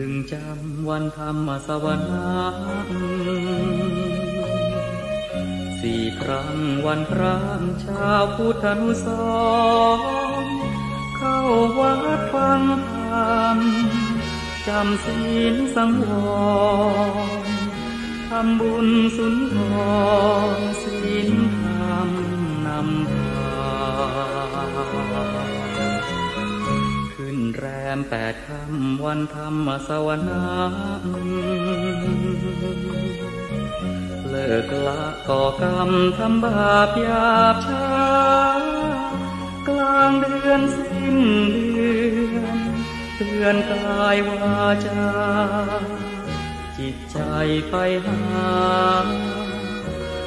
พึงจำวันธรรมสวนาสี่ครั้งวันพระชาวพุทธานุสรณ์เข้าวัดฟังธรรมจำศีลสังวรทำบุญสุนทรศีลธรรมนำพาขึ้นแรมแปดค่ำวันธรรมสวนาเลิกละก่อกรรมทำบาปหยาบช้ากลางเดือนสิ้นเดือนเตือนกายวาจาจิตใจไปหา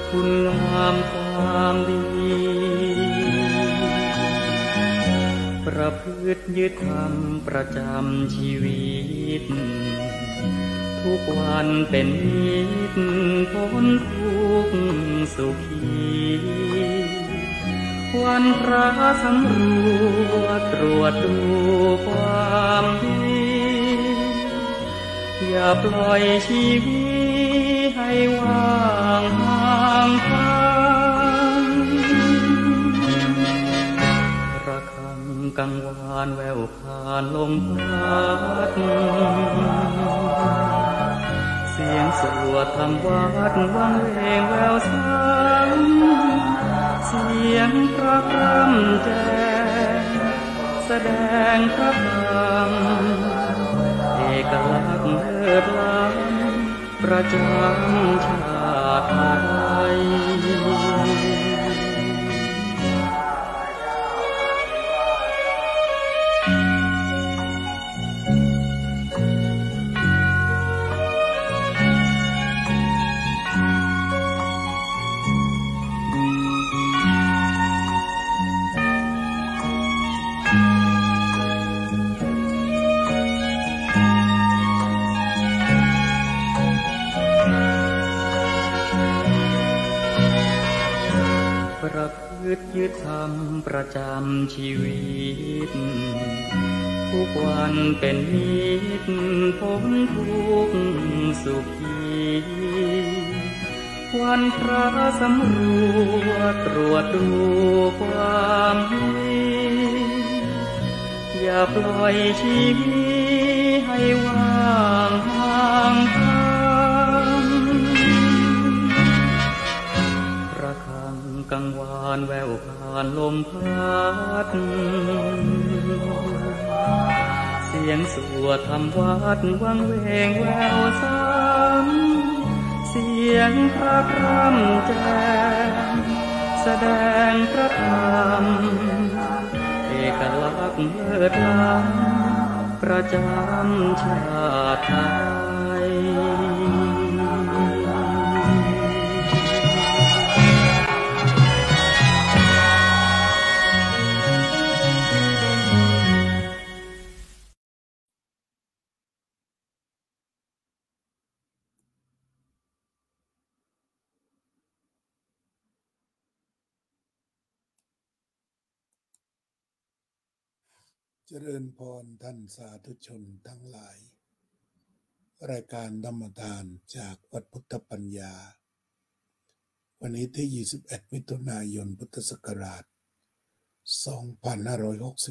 คุณงามความดีประพฤติยึดธรรมประจำชีวิตทุกวันเป็นนิจพ้นทุกสุขีวันพระสำรวจตรวจดูความดีอย่าปล่อยชีวิตให้ว่างห่างไกลระฆังกังวานแววผ่านลมพัดเสียงสวดธรรมวัดวังเวงแววสังเสียงพระพรำแจ้งแสดงพระธรรมเอกลักษณ์เลิศล้ำประจำชาติไทยยึดธรรมประจำชีวิตทุกวันเป็นนิจพ้นทุกสุขีวันพระสำรวจตรวจดูความดีอย่าปล่อยชีวิตให้ว่างห่างไกลกังวานแววผ่านลมพัดเสียงสวดธรรมวัดวังเวงแววซ้ำเสียงพระพรำแจ้งแสดงพระธรรมเอกลักษณ์เลิศล้ำประจำชาติไทยเจริญพรท่านสาธุชนทั้งหลายรายการธรรมทานจากวัดพุทธปัญญาวันนี้ที่21มิถุนายนพุทธศักราช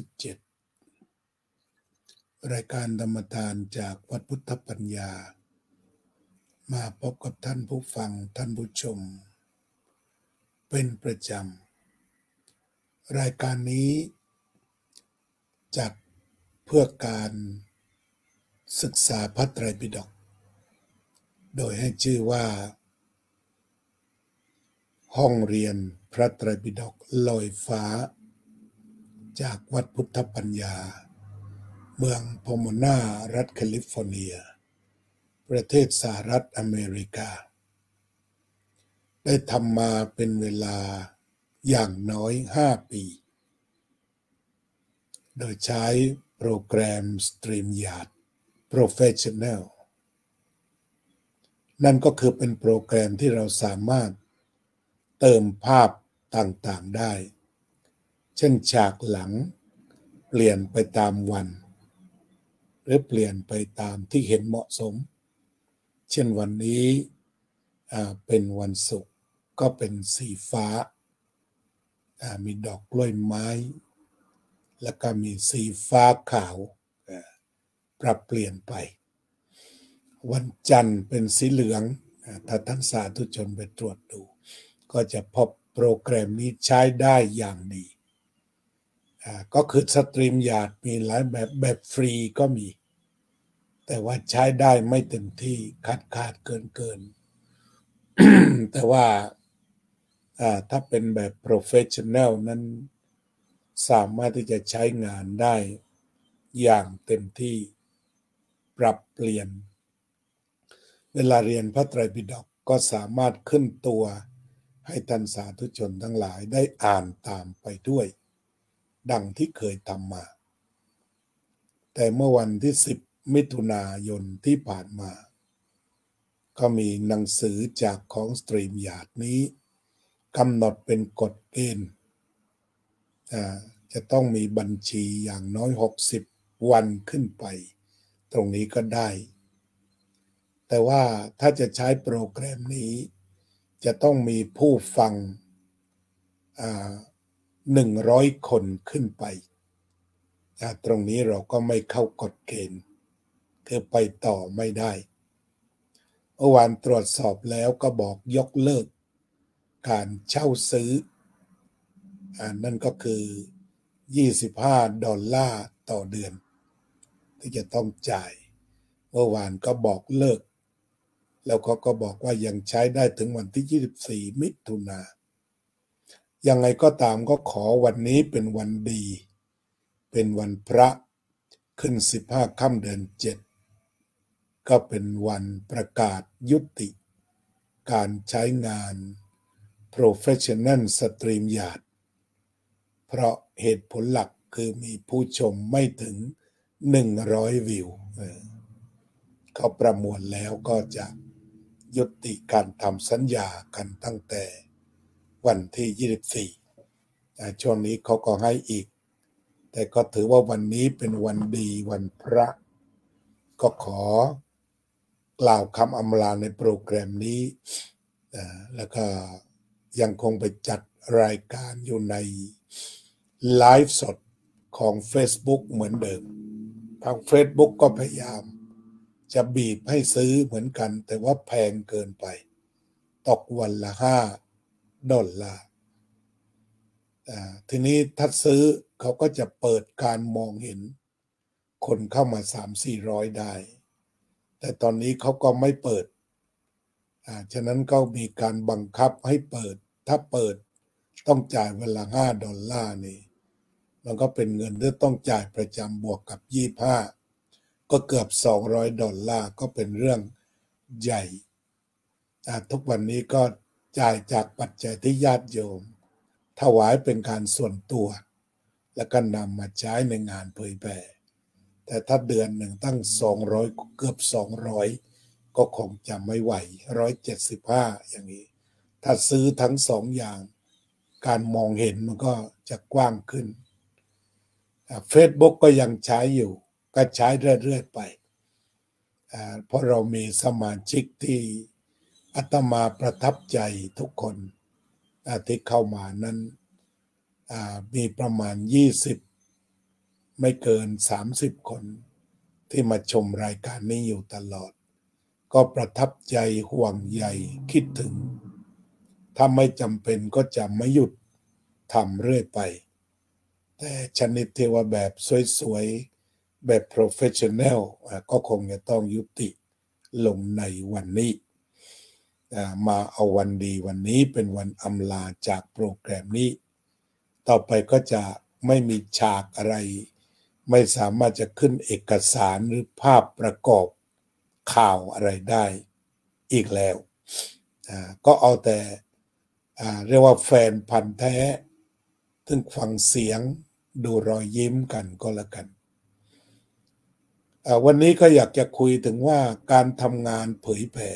2567รายการธรรมทานจากวัดพุทธปัญญามาพบกับท่านผู้ฟังท่านผู้ชมเป็นประจำรายการนี้จัดเพื่อการศึกษาพระไตรปิฎกโดยให้ชื่อว่าห้องเรียนพระไตรปิฎกลอยฟ้าจากวัดพุทธปัญญาเมืองพอมนารัฐแคลิฟอร์เนียประเทศสหรัฐอเมริกาได้ทำมาเป็นเวลาอย่างน้อย5ปีโดยใช้โปรแกรม StreamYard Professional นั่นก็คือเป็นโปรแกรมที่เราสามารถเติมภาพต่างๆได้เช่นฉากหลังเปลี่ยนไปตามวัน รือเปลี่ยนไปตามที่เห็นเหมาะสมเช่นวันนี้เป็นวันศุกร์ก็เป็นสีฟ้ามีดอกกล้วยไม้แล้วก็มีสีฟ้าขาวปรับเปลี่ยนไปวันจันทร์เป็นสีเหลืองถ้าท่านสาธุชนไปตรวจดูก็จะพบโปรแกรมนี้ใช้ได้อย่างดีก็คือสตรีมยาดมีหลายแบบฟรีก็มีแต่ว่าใช้ได้ไม่เต็มที่ขาดเกิน แต่ว่าถ้าเป็นแบบโปรเฟชชั่นแนลนั้นสามารถที่จะใช้งานได้อย่างเต็มที่ปรับเปลี่ยนเวลาเรียนพระไตรปิฎกก็สามารถขึ้นตัวให้ท่านสาธุชนทั้งหลายได้อ่านตามไปด้วยดังที่เคยทำมาแต่เมื่อวันที่10มิถุนายนที่ผ่านมาก็มีหนังสือจากของสตรีมยาดนี้กำหนดเป็นกฎเกณฑ์จะต้องมีบัญชีอย่างน้อย60วันขึ้นไปตรงนี้ก็ได้แต่ว่าถ้าจะใช้โปรแกรมนี้จะต้องมีผู้ฟัง100 คนขึ้นไปตรงนี้เราก็ไม่เข้ากฎเกณฑ์คือไปต่อไม่ได้เมื่อวานตรวจสอบแล้วก็บอกยกเลิกการเช่าซื้อนั่นก็คือ$25ต่อเดือนที่จะต้องจ่ายเมื่อวานก็บอกเลิกแล้วเขาก็บอกว่ายังใช้ได้ถึงวันที่24มิถุนายังไงก็ตามก็ขอวันนี้เป็นวันดีเป็นวันพระขึ้น15ค่ำเดือน7ก็เป็นวันประกาศยุติการใช้งาน Professional Stream Yard เพราะเหตุผลหลักคือมีผู้ชมไม่ถึง100วิวเขาประมวลแล้วก็จะยุติการทำสัญญากันตั้งแต่วันที่24ช่วงนี้เขาก็ให้อีกแต่ก็ถือว่าวันนี้เป็นวันดีวันพระก็ขอกล่าวคำอำลาในโปรแกรมนี้แล้วก็ยังคงไปจัดรายการอยู่ในไลฟ์สดของ Facebook เหมือนเดิมทาง Facebook ก็พยายามจะบีบให้ซื้อเหมือนกันแต่ว่าแพงเกินไปตกวันละ$5ทีนี้ถ้าซื้อเขาก็จะเปิดการมองเห็นคนเข้ามา 300-400 ได้แต่ตอนนี้เขาก็ไม่เปิดฉะนั้นก็มีการบังคับให้เปิดถ้าเปิดต้องจ่ายวันละ$5นี่มันก็เป็นเงินที่ต้องจ่ายประจำบวกกับ25ก็เกือบ$200ก็เป็นเรื่องใหญ่ทุกวันนี้ก็จ่ายจากปัจจัยที่ญาติโยมถวายเป็นการส่วนตัวแล้วก็นำมาใช้ในงานเผยแผ่แต่ถ้าเดือนหนึ่งตั้ง200เกือบ200ก็คงจะไม่ไหว175อย่างนี้ถ้าซื้อทั้ง2อย่างการมองเห็นมันก็จะกว้างขึ้นFacebook ก็ยังใช้อยู่ก็ใช้เรื่อยๆไปเพราะเรามีสมาชิกที่อาตมาประทับใจทุกคนที่เข้ามานั้นมีประมาณ20ไม่เกิน30คนที่มาชมรายการนี้อยู่ตลอดก็ประทับใจห่วงใยคิดถึงถ้าไม่จำเป็นก็จะไม่หยุดทำเรื่อยไปแต่ชนิดเทวแบบสวยๆแบบ professional ก็คงจะต้องยุติลงในวันนี้มาเอาวันดีวันนี้เป็นวันอำลาจากโปรแกรมนี้ต่อไปก็จะไม่มีฉากอะไรไม่สามารถจะขึ้นเอกสารหรือภาพประกอบข่าวอะไรได้อีกแล้วก็เอาแต่เรียกว่าแฟนพันธุ์แท้ซึ่งฟังเสียงดูรอยยิ้มกันก็แล้วกันวันนี้ก็อยากจะคุยถึงว่าการทำงานเผยแผ่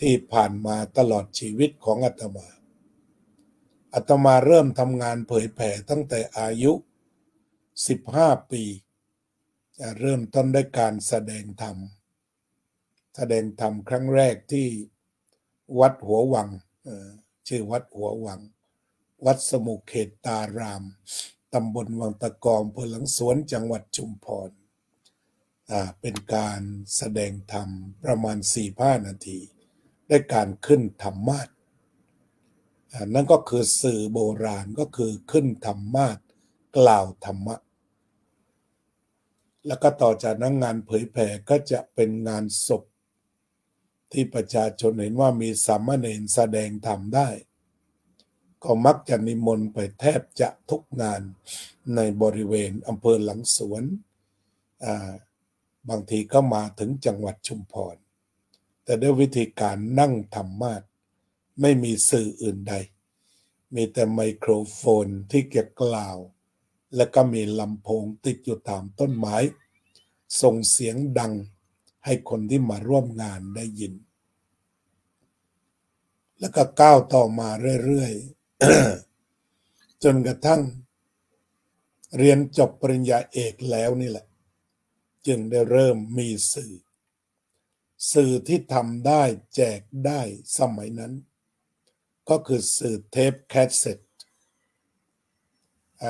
ที่ผ่านมาตลอดชีวิตของอาตมาเริ่มทำงานเผยแผ่ตั้งแต่อายุ15ปี จะเริ่มต้นด้วยการแสดงธรรมครั้งแรกที่วัดหัววังชื่อวัดหัววังวัดสมุเขตตารามตำบลวังตะกองอำเภอหลังสวนจังหวัดชุมพรเป็นการแสดงธรรมประมาณ 4-5 นาทีได้การขึ้นธรรมาสน์นั่นก็คือสื่อโบราณก็คือขึ้นธรรมาสน์กล่าวธรรมะแล้วก็ต่อจากนั้นงานเผยแผ่ก็จะเป็นงานศพที่ประชาชนเห็นว่ามีสามเณรแสดงธรรมได้ก็มักจะนิมนต์ไปแทบจะทุกงานในบริเวณอำเภอหลังสวนบางทีก็มาถึงจังหวัดชุมพรแต่ด้วยวิธีการนั่งธรรมาสน์ไม่มีสื่ออื่นใดมีแต่ไมโครโฟนที่จะกล่าวและก็มีลำโพงติดอยู่ตามต้นไม้ส่งเสียงดังให้คนที่มาร่วมงานได้ยินแล้วก็ก้าวต่อมาเรื่อยๆ จนกระทั่งเรียนจบปริญญาเอกแล้วนี่แหละจึงได้เริ่มมีสื่อที่ทำได้แจกได้สมัยนั้นก็คือสื่อเทปแคสเซ็ต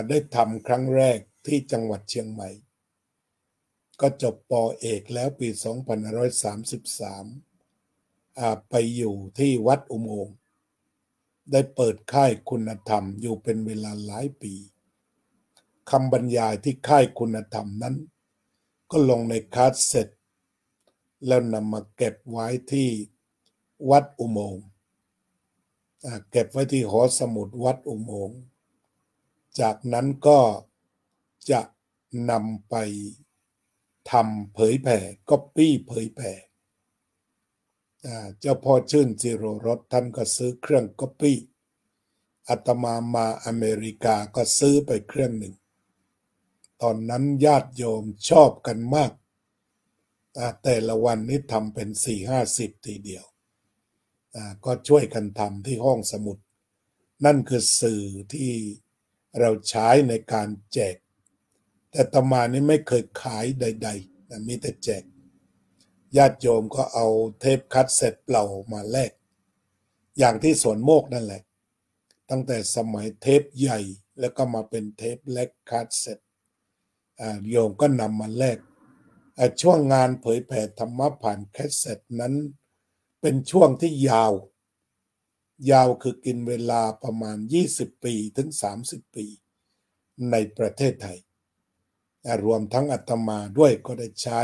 ได้ทำครั้งแรกที่จังหวัดเชียงใหม่ก็จบป.เอกแล้วปี 2533 ไปอยู่ที่วัดอุโมงค์ได้เปิดค่ายคุณธรรมอยู่เป็นเวลาหลายปีคำบรรยายที่ค่ายคุณธรรมนั้นก็ลงในคาสเซ็ตแล้วนำมาเก็บไว้ที่วัดอุโมงค์เก็บไว้ที่หอสมุดวัดอุโมงค์จากนั้นก็จะนำไปทำเผยแผ่ก๊อปปี้เผยแผ่เจ้าพ่อชื่นจิโรรสท่านก็ซื้อเครื่องก๊อปปี้อาตมามาอเมริกาก็ซื้อไปเครื่องหนึ่งตอนนั้นญาติโยมชอบกันมากแต่ละวันนี้ทำเป็น 40-50 ทีเดียวก็ช่วยกันทำที่ห้องสมุดนั่นคือสื่อที่เราใช้ในการแจกแต่อาตมานี่ไม่เคยขายใดๆมีแต่แจกญาติโยมก็เอาเทปคัสเซ็ตเปล่ามาแลกอย่างที่สวนโมกนั่นแหละตั้งแต่สมัยเทปใหญ่แล้วก็มาเป็นเทปเล็กคัสเซ็ตโยมก็นำมาแลกช่วงงานเผยแผ่ธรรมะผ่านคัสเซ็ตนั้นเป็นช่วงที่ยาวยาวคือกินเวลาประมาณ20ปีถึง30ปีในประเทศไทยรวมทั้งอาตมาด้วยก็ได้ใช้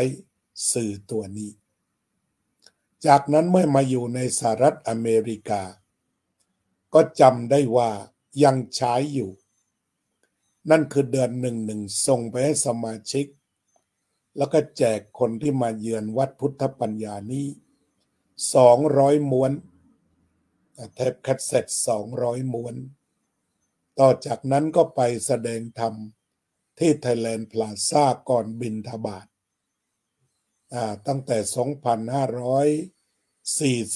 สื่อตัวนี้จากนั้นเมื่อมาอยู่ในสหรัฐอเมริกาก็จำได้ว่ายังใช้อยู่นั่นคือเดือน11ส่งไปให้สมาชิกแล้วก็แจกคนที่มาเยือนวัดพุทธปัญญานี้200ม้วนเทปคัสเซ็ต200ม้วนต่อจากนั้นก็ไปแสดงธรรมที่ไทยแลนด์พลาซ่าก่อนบิณฑบาตตั้งแต่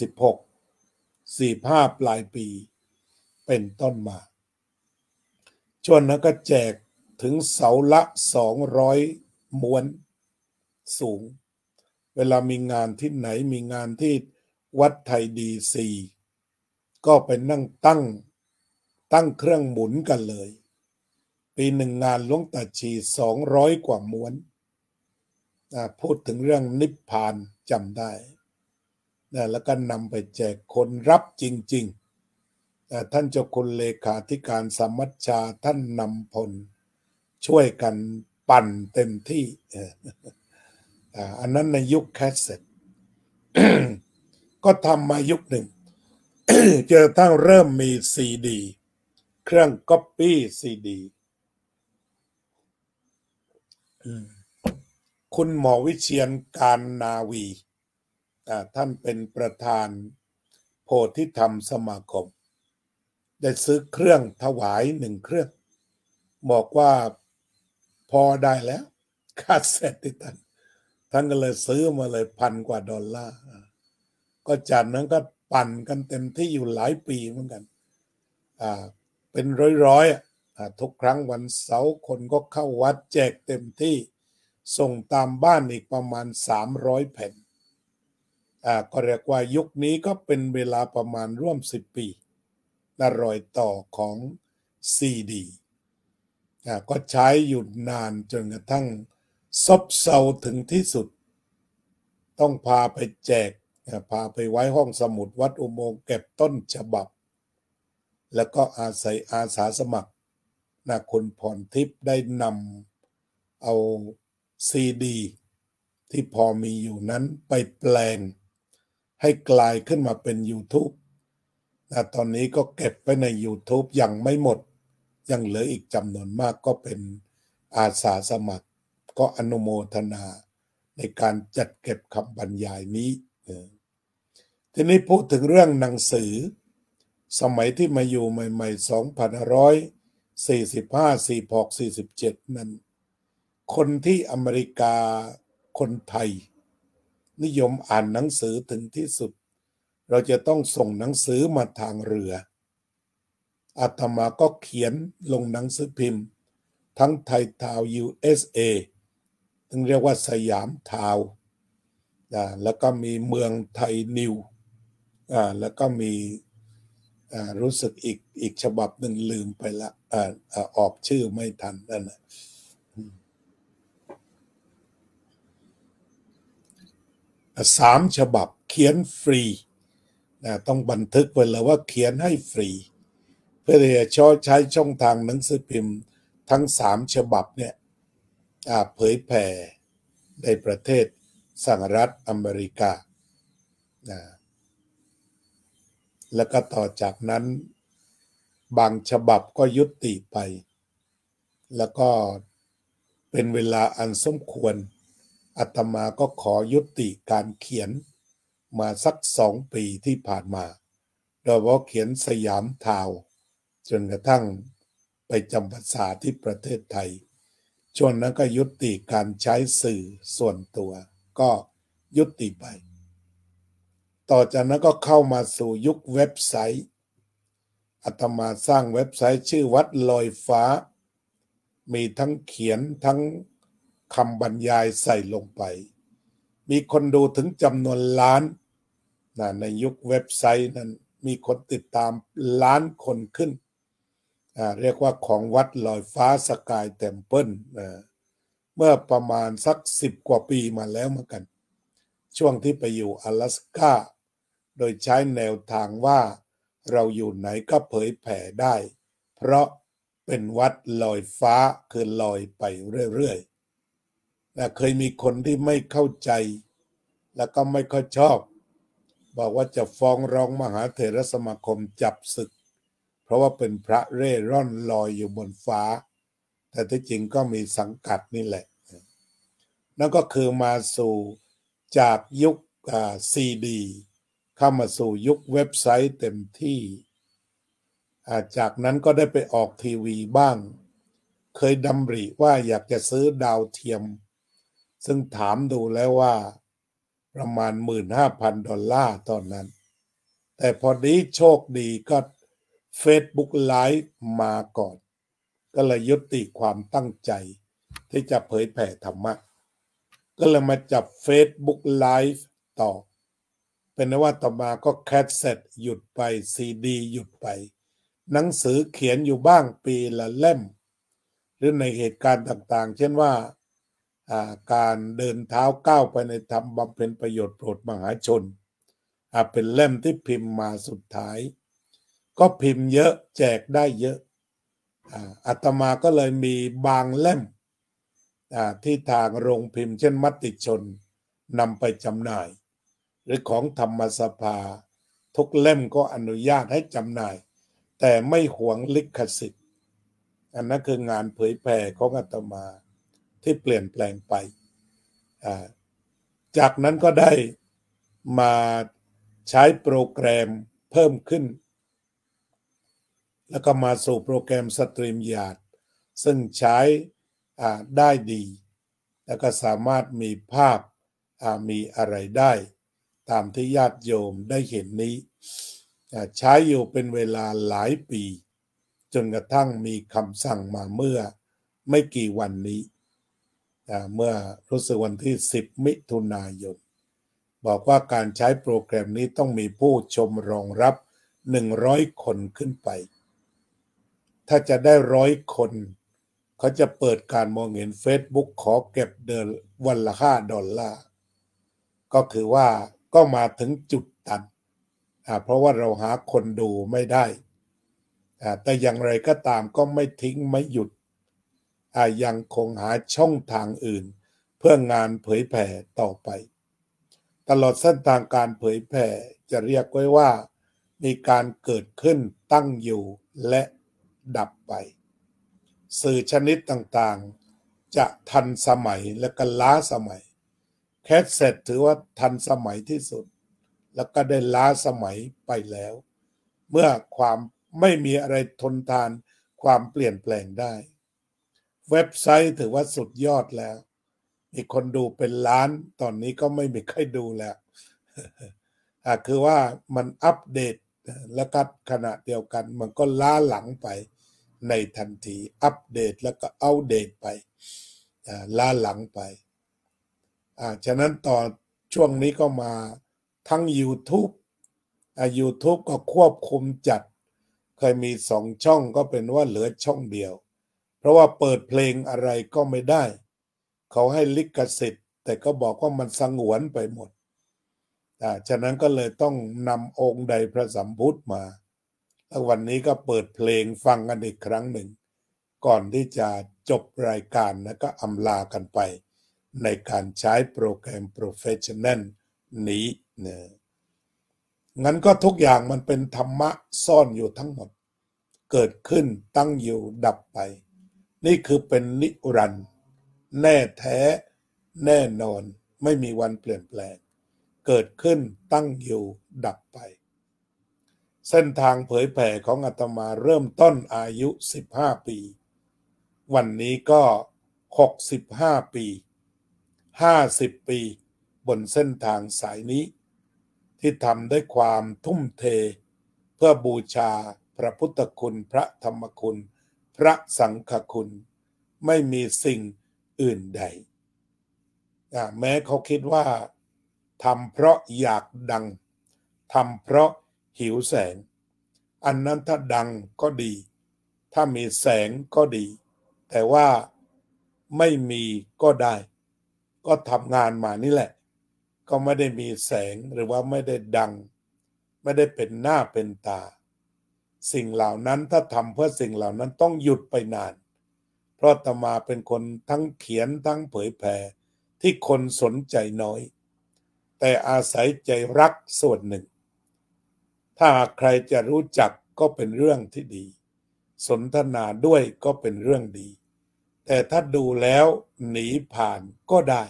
2546 45 ปลายปีเป็นต้นมาช่วงนั้นก็แจกถึงเสาละ200ม้วนสูงเวลามีงานที่ไหนมีงานที่วัดไทยดีซีก็ไปนั่งตั้งเครื่องหมุนกันเลยปีหนึ่งงานหลวงตาชี200กว่าม้วนพูดถึงเรื่องนิพพานจำได้แล้วก็นำไปแจกคนรับจริงๆท่านเจ้าคุณเลขาธิการสมัชชาท่านนำพลช่วยกันปั่นเต็มที่อันนั้นในยุคแคสเซ็ต ก็ทำมายุคหนึ่งจนกระทั่งเริ่มมีซีดีเครื่องก๊อปปี้ซีดีคุณหมอวิเชียรการนาวีท่านเป็นประธานโพธิธรรมสมาคมได้ซื้อเครื่องถวายหนึ่งเครื่องบอกว่าพอได้แล้วค่าเสร็จที่ท่านก็เลยซื้อมาเลย$1,000 กว่าก็จากนั้นก็ปั่นกันเต็มที่อยู่หลายปีเหมือนกันเป็นร้อยๆทุกครั้งวันเสาร์คนก็เข้าวัดแจกเต็มที่ ส่งตามบ้านอีกประมาณ300แผ่นก็เรียกว่ายุคนี้ก็เป็นเวลาประมาณร่วม10ปีและรอยต่อของซีดีก็ใช้อยู่นานจนกระทั่งซบเซาถึงที่สุดต้องพาไปแจกพาไปไว้ห้องสมุดวัดอุโมงค์เก็บต้นฉบับแล้วก็อาศัยอาสาสมัครคุณพรทิพย์ได้นำเอาซีดีที่พอมีอยู่นั้นไปแปลงให้กลายขึ้นมาเป็น YouTube ตอนนี้ก็เก็บไปใน YouTube ยังไม่หมดยังเหลืออีกจำนวนมากก็เป็นอาสาสมัครก็อนุโมทนาในการจัดเก็บคำบรรยายนี้ทีนี้พูดถึงเรื่องหนังสือสมัยที่มาอยู่ใหม่ๆ2545 46 47นั้นคนที่อเมริกาคนไทยนิยมอ่านหนังสือถึงที่สุดเราจะต้องส่งหนังสือมาทางเรืออาตมาก็เขียนลงหนังสือพิมพ์ทั้งไทยทาว USA ถึงเรียกว่าสยามทาวแล้วก็มีเมืองไทยนิวแล้วก็มีรู้สึกอีกฉบับหนึ่งลืมไปละออกชื่อไม่ทันนั่นแหละ3 ฉบับเขียนฟรีต้องบันทึกไว้เลยว่าเขียนให้ฟรีเพื่อจะใช้ช่องทางหนังสือพิมพ์ทั้ง3 ฉบับเนี่ยเผยแผ่ในประเทศสหรัฐอเมริกาแล้วก็ต่อจากนั้นบางฉบับก็ยุติไปแล้วก็เป็นเวลาอันสมควรอาตมาก็ขอยุติการเขียนมาสัก2 ปีที่ผ่านมาโดยว่าเขียนสยามทาวจนกระทั่งไปจำพรรษาที่ประเทศไทยช่วงนั้นก็ยุติการใช้สื่อส่วนตัวก็ยุติไปต่อจากนั้นก็เข้ามาสู่ยุคเว็บไซต์อาตมาสร้างเว็บไซต์ชื่อวัดลอยฟ้ามีทั้งเขียนทั้งคำบรรยายใส่ลงไปมีคนดูถึงจำนวนล้านในยุคเว็บไซต์นั้นมีคนติดตาม1,000,000 คนขึ้นเรียกว่าของวัดลอยฟ้าสกายเทมเพิลเมื่อประมาณสัก10 กว่าปีมาแล้วเหมือนกันช่วงที่ไปอยู่阿拉斯ก้าโดยใช้แนวทางว่าเราอยู่ไหนก็เผยแผ่ได้เพราะเป็นวัดลอยฟ้าคือลอยไปเรื่อยๆเคยมีคนที่ไม่เข้าใจแล้วก็ไม่ค่อยชอบบอกว่าจะฟ้องร้องมหาเถรสมาคมจับศึกเพราะว่าเป็นพระเร่ร่อนลอยอยู่บนฟ้าแต่ที่จริงก็มีสังกัดนี่แหละนั่นก็คือมาสู่จากยุคซีดีเข้ามาสู่ยุคเว็บไซต์เต็มที่จากนั้นก็ได้ไปออกทีวีบ้างเคยดำริว่าอยากจะซื้อดาวเทียมซึ่งถามดูแล้วว่าประมาณ $15,000ตอนนั้นแต่พอดีโชคดีก็Facebook Live มาก่อนก็เลยยุติความตั้งใจที่จะเผยแผ่ธรรมะก็เลยมาจับ Facebook Live ต่อเป็นว่าต่อมาก็แคสเซ็ตหยุดไปซีดีหยุดไปหนังสือเขียนอยู่บ้างปีละเล่มหรือในเหตุการณ์ต่างๆเช่นว่าการเดินเท้าก้าวไปในธรรมบำเพ็ญประโยชน์โปรดมหาชนเป็นเล่มที่พิมพ์มาสุดท้ายก็พิมพ์เยอะแจกได้เยอะอาตมาก็เลยมีบางเล่มที่ทางโรงพิมพ์เช่นมติชนนำไปจำหน่ายหรือของธรรมสภาทุกเล่มก็อนุญาตให้จำหน่ายแต่ไม่หวงลิขสิทธิ์อันนั้นคืองานเผยแผ่ของอาตมาที่เปลี่ยนแปลงไปจากนั้นก็ได้มาใช้โปรแกรมเพิ่มขึ้นแล้วก็มาสู่โปรแกรมสตรีมยาร์ดซึ่งใช้ได้ดีแล้วก็สามารถมีภาพมีอะไรได้ตามที่ญาติโยมได้เห็นนี้ใช้อยู่เป็นเวลาหลายปีจนกระทั่งมีคำสั่งมาเมื่อไม่กี่วันนี้ เมื่อรู้สึกวันที่10มิถุนายนบอกว่าการใช้โปรแกรมนี้ต้องมีผู้ชมรองรับ100คนขึ้นไปถ้าจะได้100คนเขาจะเปิดการมองเห็น Facebook ขอเก็บเดือนวันละ$5ก็คือว่าก็มาถึงจุดตันเพราะว่าเราหาคนดูไม่ได้แต่อย่างไรก็ตามก็ไม่ทิ้งไม่หยุดยังคงหาช่องทางอื่นเพื่องานเผยแผ่ต่อไปตลอดเส้นทางการเผยแผ่จะเรียกไว้ว่ามีการเกิดขึ้นตั้งอยู่และดับไปสื่อชนิดต่างๆจะทันสมัยและก็ล้าสมัยแคสเซ็ตถือว่าทันสมัยที่สุดแล้วก็ได้ล้าสมัยไปแล้วเมื่อความไม่มีอะไรทนทานความเปลี่ยนแปลงได้เว็บไซต์ถือว่าสุดยอดแล้วมีคนดูเป็นล้านตอนนี้ก็ไม่มีใครดูแล้วคือว่ามันอัปเดตแล้วก็ขณะเดียวกันมันก็ล้าหลังไปในทันทีอัปเดตแล้วก็อัปเดตไปล้าหลังไปฉะนั้นต่อช่วงนี้ก็มาทั้ง YouTube ก็ควบคุมจัดเคยมี2ช่องก็เป็นว่าเหลือช่องเดียวเพราะว่าเปิดเพลงอะไรก็ไม่ได้เขาให้ลิขสิทธิ์แต่ก็บอกว่ามันสงวนไปหมดฉะนั้นก็เลยต้องนำองค์ใดพระสัมพุทธมาแล้ววันนี้ก็เปิดเพลงฟังกันอีกครั้งหนึ่งก่อนที่จะจบรายการแล้วก็อำลากันไปในการใช้โปรแกรม Professional นี้นะงั้นก็ทุกอย่างมันเป็นธรรมะซ่อนอยู่ทั้งหมดเกิดขึ้นตั้งอยู่ดับไปนี่คือเป็นนิรันดร์แน่แท้แน่นอนไม่มีวันเปลี่ยนแปลงเกิดขึ้นตั้งอยู่ดับไปเส้นทางเผยแผ่ของอาตมาเริ่มต้นอายุ15ปีวันนี้ก็65ปี50ปีบนเส้นทางสายนี้ที่ทำด้วยความทุ่มเทเพื่อบูชาพระพุทธคุณพระธรรมคุณพระสังฆคุณไม่มีสิ่งอื่นใดแม้เขาคิดว่าทำเพราะอยากดังทำเพราะหิวแสงอันนั้นถ้าดังก็ดีถ้ามีแสงก็ดีแต่ว่าไม่มีก็ได้ก็ทำงานมานี่แหละก็ไม่ได้มีแสงหรือว่าไม่ได้ดังไม่ได้เป็นหน้าเป็นตาสิ่งเหล่านั้นถ้าทำเพื่อสิ่งเหล่านั้นต้องหยุดไปนานเพราะอาตมาเป็นคนทั้งเขียนทั้งเผยแผ่ที่คนสนใจน้อยแต่อาศัยใจรักส่วนหนึ่งถ้าใครจะรู้จักก็เป็นเรื่องที่ดีสนทนาด้วยก็เป็นเรื่องดีแต่ถ้าดูแล้วหนีผ่านก็ได้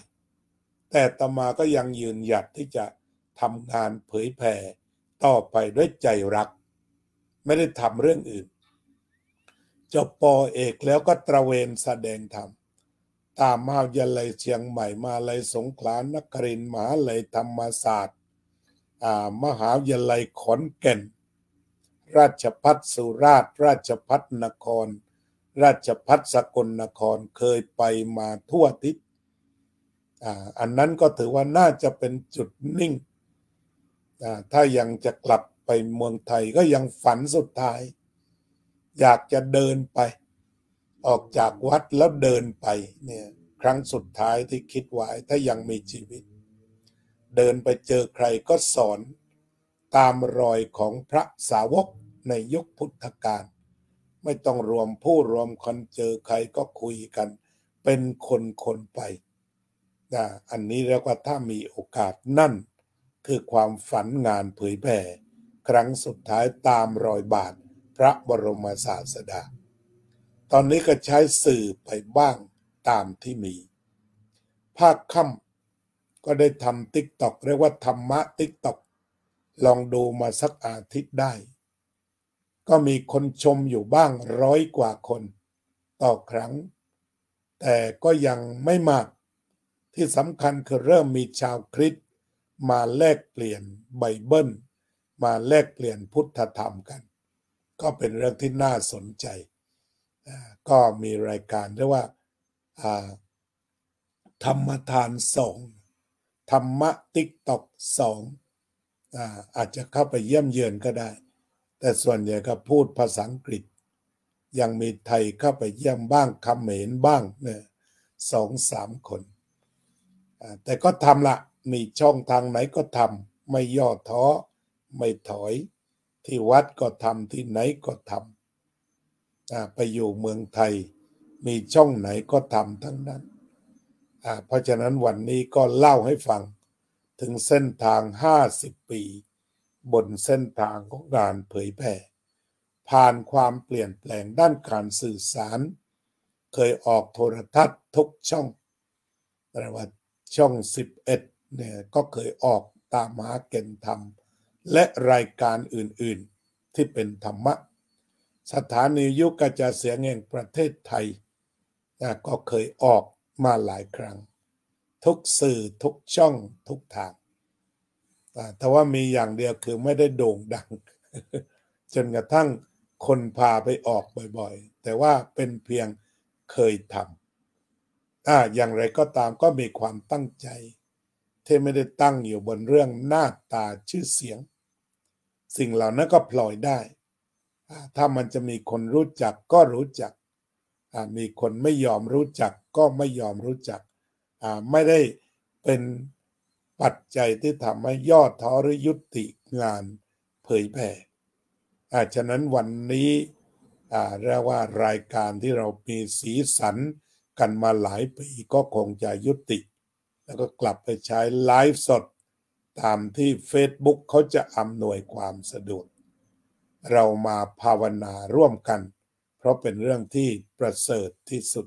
แต่อาตมาก็ยังยืนหยัดที่จะทำงานเผยแผ่ต่อไปด้วยใจรักไม่ได้ทำเรื่องอื่นจบป.เอกแล้วก็ตระเวนแสดงธรรมตามมหาวิทยาลัยเชียงใหม่มหาวิทยาลัยสงขลานครินทร์มหาวิทยาลัยธรรมศาสตร์มหาวิทยาลัยขอนแก่นราชภัฏสุราษฎร์ราชภัฏนครราชภัฏสกลนครเคยไปมาทั่วทิศอันนั้นก็ถือว่าน่าจะเป็นจุดนิ่งถ้ายังจะกลับไปเมืองไทยก็ยังฝันสุดท้ายอยากจะเดินไปออกจากวัดแล้วเดินไปเนี่ยครั้งสุดท้ายที่คิดไว้ถ้ายังมีชีวิตเดินไปเจอใครก็สอนตามรอยของพระสาวกในยุคพุทธกาลไม่ต้องรวมผู้รวมคนเจอใครก็คุยกันเป็นคนๆไปอันนี้เรียกว่าถ้ามีโอกาสนั่นคือความฝันงานเผยแผ่ครั้งสุดท้ายตามรอยบาทพระบรมศาสดาตอนนี้ก็ใช้สื่อไปบ้างตามที่มีภาคค่ำก็ได้ทำ TikTok เรียกว่าธรรมะ TikTok ลองดูมาสักอาทิตย์ได้ก็มีคนชมอยู่บ้าง100 กว่าคนต่อครั้งแต่ก็ยังไม่มากที่สำคัญคือเริ่มมีชาวคริสต์มาแลกเปลี่ยนไบเบิลมาแลกเปลี่ยนพุทธธรรมกันก็เป็นเรื่องที่น่าสนใจก็มีรายการเรียกว่า ธรรมทาน2ธรรมะ TikTok 2อาจจะเข้าไปเยี่ยมเยือนก็ได้แต่ส่วนใหญ่ก็พูดภาษาอังกฤษยังมีไทยเข้าไปเยี่ยมบ้างเขมรบ้างเนี่ย2-3 คนแต่ก็ทำละมีช่องทางไหนก็ทำไม่ย่อท้อไม่ถอยที่วัดก็ทำที่ไหนก็ทำไปอยู่เมืองไทยมีช่องไหนก็ทำทั้งนั้นเพราะฉะนั้นวันนี้ก็เล่าให้ฟังถึงเส้นทาง50 ปีบนเส้นทางของการเผยแพร่ผ่านความเปลี่ยนแปลงด้านการสื่อสารเคยออกโทรทัศน์ทุกช่องแต่ว่าช่อง11เนี่ยก็เคยออกตามหาเกณฑ์ธรรมและรายการอื่นๆที่เป็นธรรมะสถานียุคกระจายเสียงแห่งประเทศไทยก็เคยออกมาหลายครั้งทุกสื่อทุกช่องทุกทางแต่ว่ามีอย่างเดียวคือไม่ได้โด่งดังจนกระทั่งคนพาไปออกบ่อยๆแต่ว่าเป็นเพียงเคยทำอย่างไรก็ตามก็มีความตั้งใจที่ไม่ได้ตั้งอยู่บนเรื่องหน้าตาชื่อเสียงสิ่งเหล่านั้นก็พลอยได้ถ้ามันจะมีคนรู้จักก็รู้จักมีคนไม่ยอมรู้จักก็ไม่ยอมรู้จักไม่ได้เป็นปัจจัยที่ทำให้ย่อท้อหรือยุติงานเผยแพร่ฉะนั้นวันนี้เรียกว่ารายการที่เรามีสีสันกันมาหลายปีก็คงจะยุติแล้วก็กลับไปใช้ไลฟ์สดตามที่ Facebook เขาจะอำนวยความสะดวกเรามาภาวนาร่วมกันเพราะเป็นเรื่องที่ประเสริฐที่สุด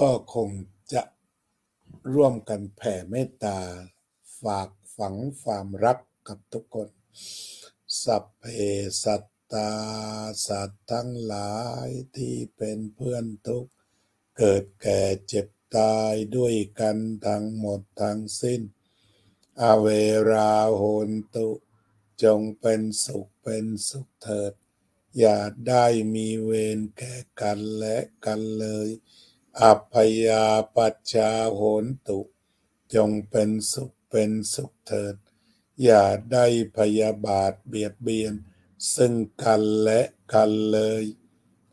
ก็คงจะร่วมกันแผ่เมตตาฝากฝังความรักกับทุกคนสัพเพสัตตาสัตว์ทั้งหลายที่เป็นเพื่อนทุกข์เกิดแก่เจ็บตายด้วยกันทั้งหมดทั้งสิ้นอเวราโหนตุจงเป็นสุขเถิดอย่าได้มีเวรแก่กันและกันเลยอัพยาปัชชาโหนตุจงเป็นสุขเถิดอย่าได้พยาบาทเบียดเบียนซึ่งกันและกันเลย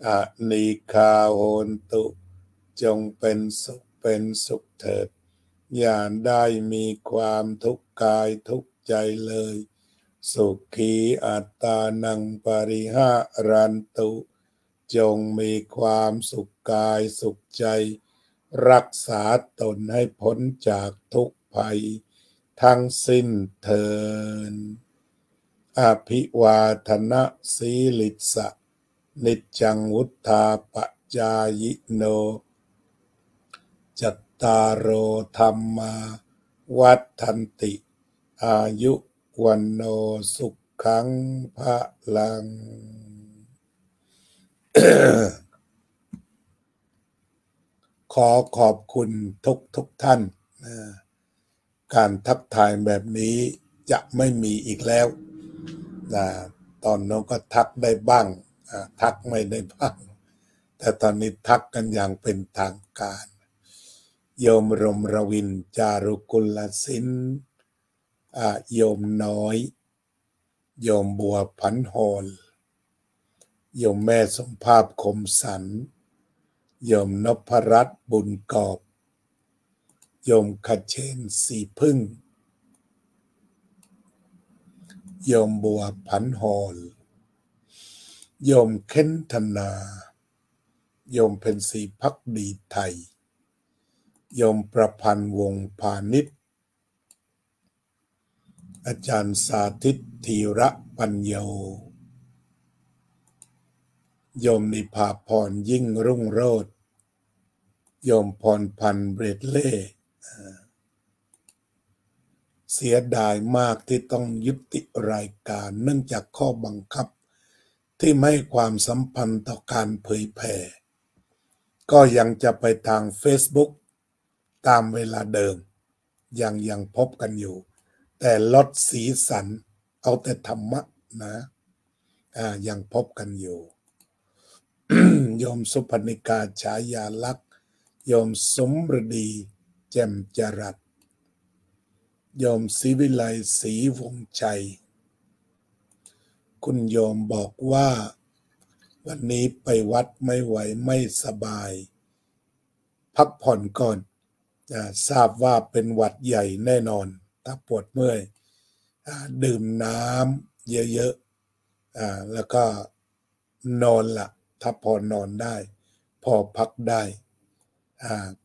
อนีฆาโหนตุจงเป็นสุขเถิดอย่าได้มีความทุกข์กายทุกข์ใจเลยสุขีอัตตานังปริหารันตุจงมีความสุขกายสุขใจรักษาตนให้พ้นจากทุกภัยทั้งสิ้นเถิดอภิวาทนะสีลิสะนิจจังวุธาปจายโนจัตตารโอธรรมาวัฏฐันติอายุวันโนสุขังพลังขอขอบคุณทุกท่านการทักทายแบบนี้จะไม่มีอีกแล้ว ตอนโน้นก็ทักได้บ้างทักไม่ได้บ้างแต่ตอนนี้ทักกันอย่างเป็นทางการโยมรมรวินจารุกุลศิลป์โยมน้อยโยมบัวผันโหลโยมแม่สมภาพคมสันโยมนพรัตน์บุญกอบโยมขเชนสีพึ่งโยมบัวผันโหลโยมเค้นธนาโยมเพ็ญศรีภักดีไทยโยมประพันธ์วงศ์พานิชอาจารย์สาธิตธีระปัญโยโยมนิพาพรยิ่งรุ่งโรจน์โยมพรพันธ์เบรดเล่เสียดายมากที่ต้องยุติรายการเนื่องจากข้อบังคับที่ไม่ความสัมพันธ์ต่อการเผยแผ่ก็ยังจะไปทาง Facebook ตามเวลาเดิมยังพบกันอยู่แต่ลดสีสันเอาแต่ธรรมะนะยังพบกันอยู่ โยมสุพรรณิกาฉายาลักษณ์โยมสมฤดีแจ่มจรัสโยมศรีวิไลศรีวงชัยคุณโยมบอกว่าวันนี้ไปวัดไม่ไหวไม่สบายพักผ่อนก่อนทราบว่าเป็นหวัดใหญ่แน่นอนถ้าปวดเมื่อยดื่มน้ำเยอะๆแล้วก็นอนละถ้าพอนอนได้พอพักได้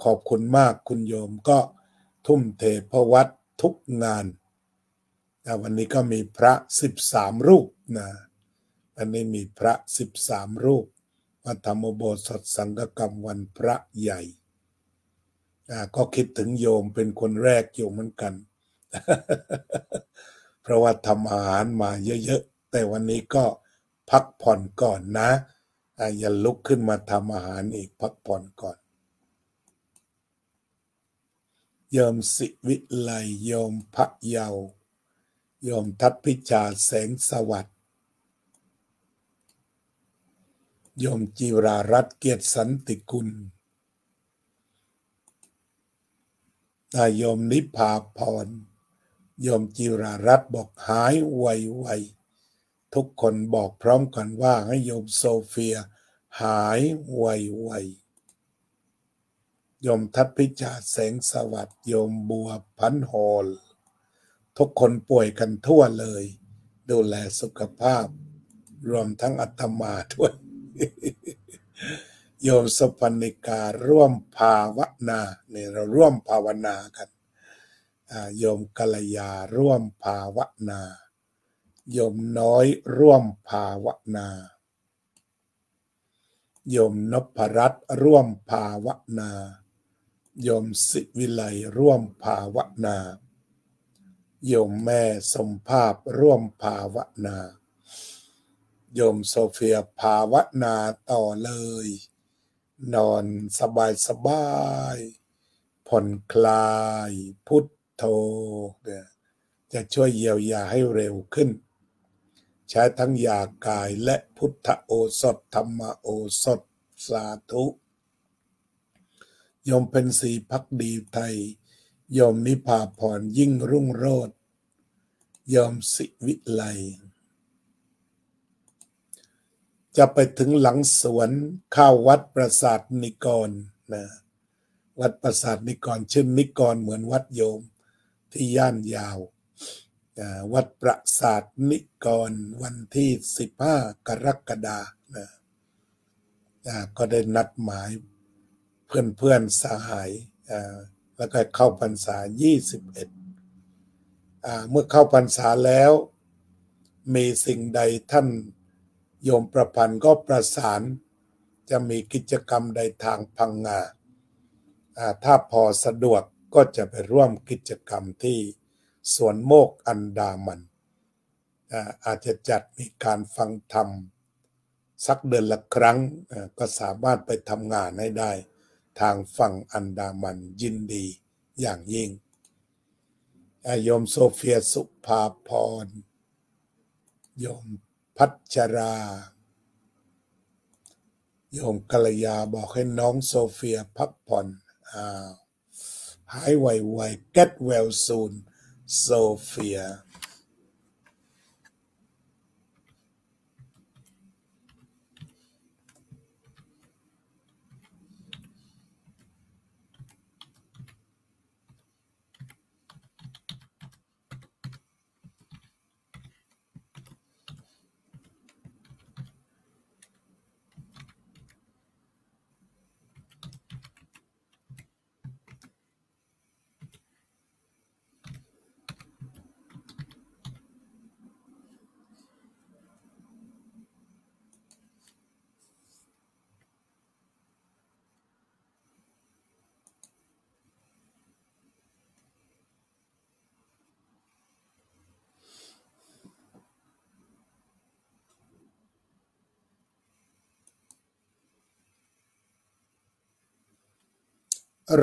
ขอบคุณมากคุณโยมก็ทุ่มเทเพราะวัดทุกงานวันนี้ก็มีพระ13รูปนะวันนี้มีพระ13รูปมาทำอุโบสถสังฆกรรมวันพระใหญ่ก็คิดถึงโยมเป็นคนแรกอยู่เหมือนกัน เพราะว่าทำอาหารมาเยอะๆแต่วันนี้ก็พักผ่อนก่อนนะอย่าลุกขึ้นมาทำอาหารอีกพักผ่อนก่อนโยมสิวิไลโยมพะเยาโยมทัพพิชาแสงสวัสดิ์โยมจิรารัตน์เกียรติสันติกุลโยมนิพาพรโยมจิรารัตน์บอกหายไวๆทุกคนบอกพร้อมกันว่าให้โยมโซเฟียหายไวๆโยมทัพพิชาแสงสวัสดิ์โยมบัวพันโหลทุกคนป่วยกันทั่วเลยดูแลสุขภาพรวมทั้งอาตมาด้วยโยมสุพรรณิการ่วมภาวนาเนี่ยเราร่วมภาวนากันโยมกัลยาร่วมภาวนาโยมน้อยร่วมภาวนาโยมนพรัตน์ร่วมภาวนาโยมศิวิไลร่วมภาวนาโยมแม่สมภาพร่วมภาวนาโยมโซเฟียภาวนาต่อเลยนอนสบายๆผ่อนคลายพุทโธจะช่วยเยียวยาให้เร็วขึ้นใช้ทั้งยากายและพุทธโอสถธรรมโอสถสาธุโยมเป็นศรีภักดีไทยโยมนิพาพรยิ่งรุ่งโรจน์โยมศิวิไลจะไปถึงหลังสวนเข้าวัดปราสาทนิกรนะวัดปราสาทนิกรชื่อนิกรเหมือนวัดโยมที่ย่านยาววัดปราสาทนิกรวันที่15กรกฎาคมก็ได้นัดหมายเพื่อนๆสหายแล้วก็เข้าพรรษา21เมื่อเข้าพรรษาแล้วมีสิ่งใดท่านโยมประพันธ์ก็ประสานจะมีกิจกรรมใดทางพังงาถ้าพอสะดวกก็จะไปร่วมกิจกรรมที่สวนโมกอันดามันอาจจะจัดมีการฟังธรรมสักเดือนละครั้งก็สามารถไปทำงานให้ได้ทางฝั่งอันดามันยินดีอย่างยิ่งโยมโซเฟียสุภาพรโยม พัชราโยมกัลยาบอกให้น้องโซเฟียพักผ่อนหายไวๆ get well soon โซเฟีย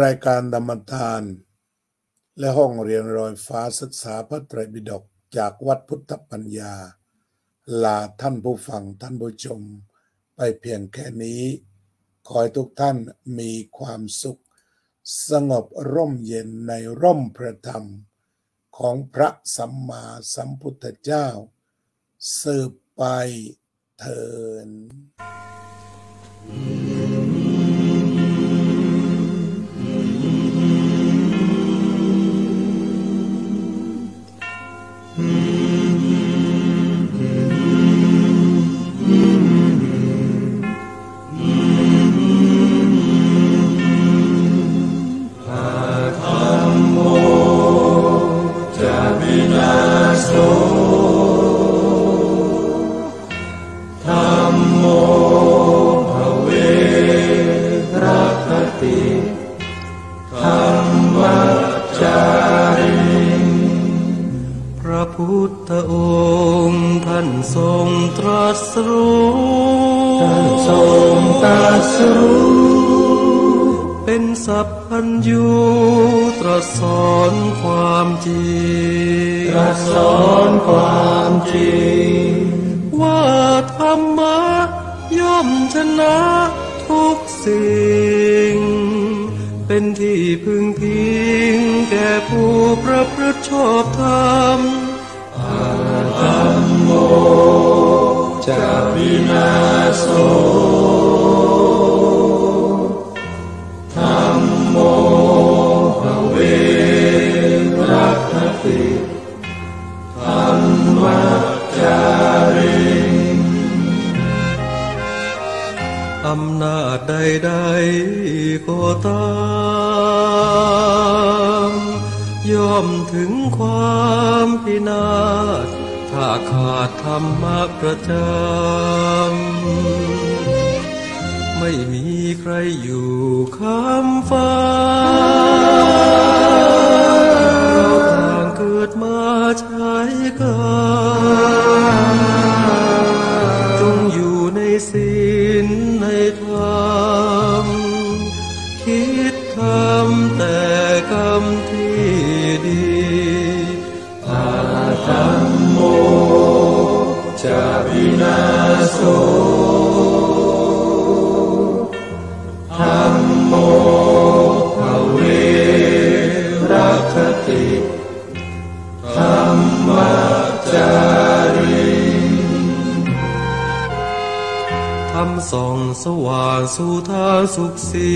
รายการธรรมทานและห้องเรียนรอยฟ้าศึกษาพระไตรปิฎกจากวัดพุทธปัญญาลาท่านผู้ฟังท่านผู้ชมไปเพียงแค่นี้ขอให้ทุกท่านมีความสุขสงบร่มเย็นในร่มพระธรรมของพระสัมมาสัมพุทธเจ้าสืบไปเถิดเป็นสัพพัญญูตรัสสอนความจริงตรัสสอนความจริงว่าธรรมะย่อมชนะทุกสิ่งเป็นที่พึงพิงแก่ผู้ประพฤติชอบธรรมอะระหังโมจะวินาโสอำนาจใดๆก็ตามย่อมถึงความพินาศถ้าขาดธรรมะประจำไม่มีใครอยู่ข้ามฟ้าเราต่างเกิดมาใช้กรรมจงอยู่ในศีลในธรรมคิดทำแต่กรรมที่ดีอาตัมโมจะวินาโสธัมโมภเวรักขติธัมมาจาริธรรมส่องสว่างสู่ทางสุขสี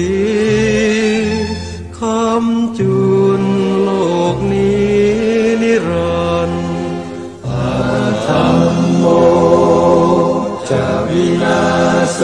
คำจุนโลกนี้นิรันดร์อะธัมโมจะวินาโส